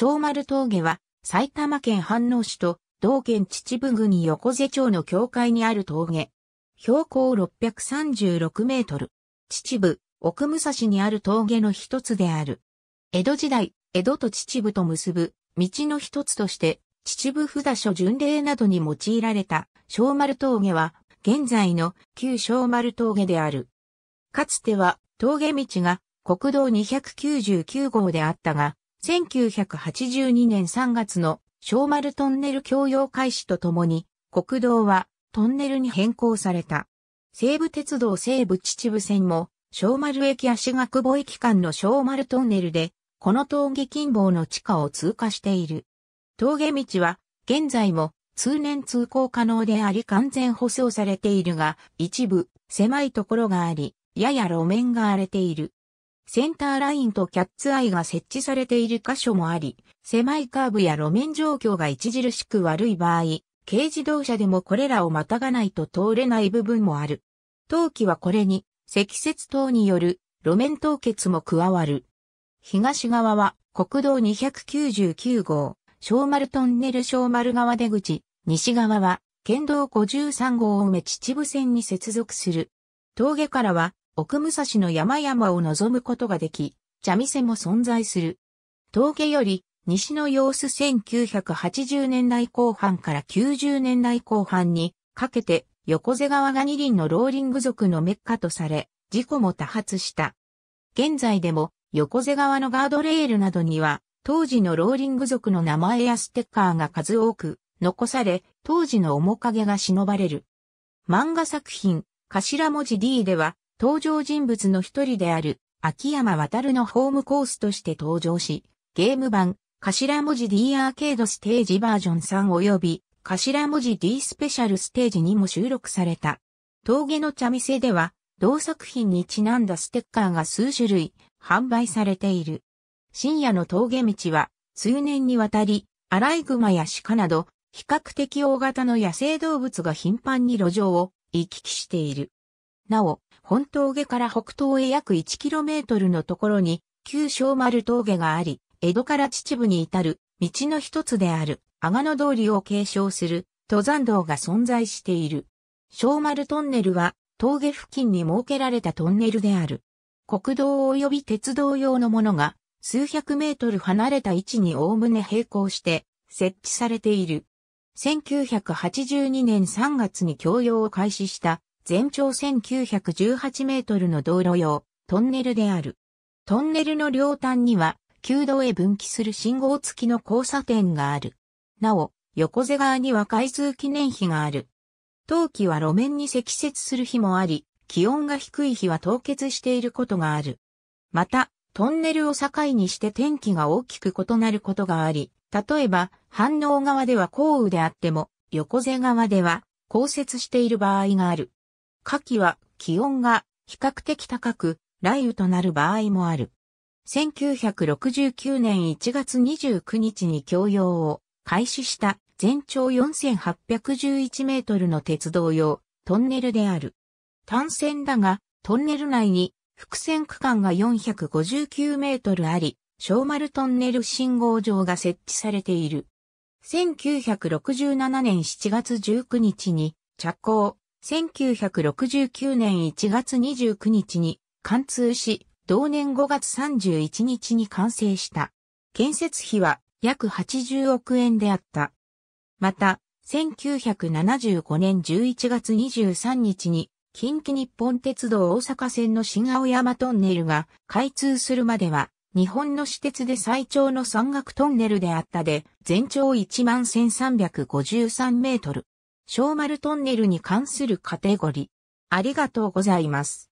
正丸峠は埼玉県飯能市と同県秩父郡横瀬町の境界にある峠。標高636メートル。秩父、奥武蔵にある峠の一つである。江戸時代、江戸と秩父と結ぶ道の一つとして、秩父札所巡礼などに用いられた正丸峠は、現在の旧正丸峠である。かつては峠道が国道299号であったが、1982年3月の正丸トンネル供用開始とともに、国道はトンネルに変更された。西武鉄道西武秩父線も、正丸駅芦ヶ久保駅間の正丸トンネルで、この峠近傍の地下を通過している。峠道は、現在も通年通行可能であり完全舗装されているが、一部狭いところがあり、やや路面が荒れている。センターラインとキャッツアイが設置されている箇所もあり、狭いカーブや路面状況が著しく悪い場合、軽自動車でもこれらをまたがないと通れない部分もある。冬季はこれに、積雪等による路面凍結も加わる。東側は国道299号、正丸トンネル正丸川出口、西側は県道53号青梅秩父線に接続する。峠からは奥武蔵の山々を望むことができ、茶店も存在する。峠より西の様子1980年代後半から90年代後半にかけて横瀬川が二輪のローリング族のメッカとされ、事故も多発した。現在でも横瀬川のガードレールなどには、当時のローリング族の名前やステッカーが数多く残され、当時の面影が忍ばれる。漫画作品、頭文字 D では、登場人物の一人である秋山渉のホームコースとして登場し、ゲーム版、頭文字 D アーケードステージバージョン3及び、頭文字 D スペシャルステージにも収録された。峠の茶店では、同作品にちなんだステッカーが数種類、販売されている。深夜の峠道は、数年にわたり、アライグマや鹿など、比較的大型の野生動物が頻繁に路上を行き来している。なお、本峠から北東へ約 1km のところに、旧正丸峠があり、江戸から秩父に至る道の一つである、阿賀野通りを継承する登山道が存在している。正丸トンネルは、峠付近に設けられたトンネルである。国道及び鉄道用のものが数百メートル離れた位置におおむね並行して設置されている。1982年3月に供用を開始した全長1918メートルの道路用トンネルである。トンネルの両端には旧道へ分岐する信号付きの交差点がある。なお、横瀬側には開通記念碑がある。冬季は路面に積雪する日もあり、気温が低い日は凍結していることがある。また、トンネルを境にして天気が大きく異なることがあり、例えば、飯能側では降雨であっても、横瀬側では降雪している場合がある。夏季は気温が比較的高く、雷雨となる場合もある。1969年1月29日に供用を開始した全長4811メートルの鉄道用トンネルである。単線だが、トンネル内に複線区間が459メートルあり、正丸トンネル信号場が設置されている。1967年7月19日に着工、1969年1月29日に貫通し、同年5月31日に完成した。建設費は約80億円であった。また、1975年11月23日に、近畿日本鉄道大阪線の新青山トンネルが開通するまでは、日本の私鉄で最長の山岳トンネルであったで、全長11353メートル。正丸トンネルに関するカテゴリー。ありがとうございます。